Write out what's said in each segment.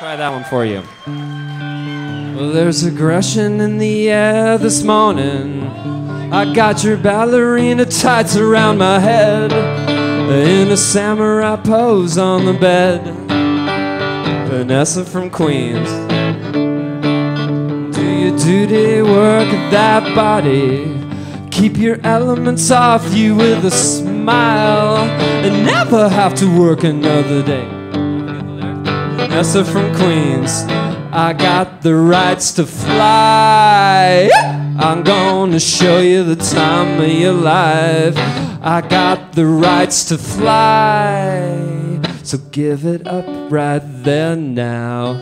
Try that one for you. Well, there's aggression in the air this morning. I got your ballerina tights around my head, in a samurai pose on the bed. Vanessa from Queens. Do your duty, work that body. Keep your elements off you with a smile, and never have to work another day. Vanessa from Queens. I got the rights to fly. I'm gonna show you the time of your life. I got the rights to fly. So give it up right there now.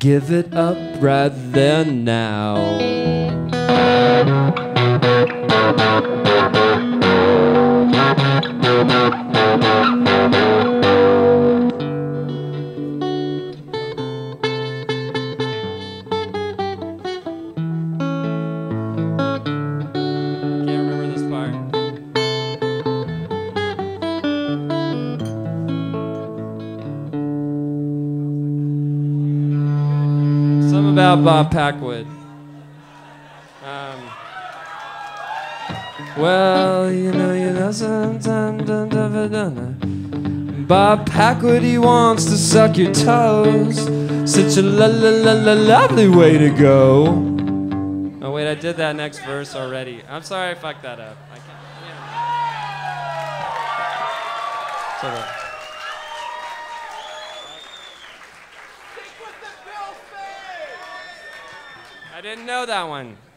Give it up right there now. About Bob Packwood. Well, you know, sometimes Bob Packwood, he wants to suck your toes. Such a lovely way to go. Oh wait, I did that next verse already. I'm sorry, I fucked that up. I can't. Yeah. Sorry. I didn't know that one.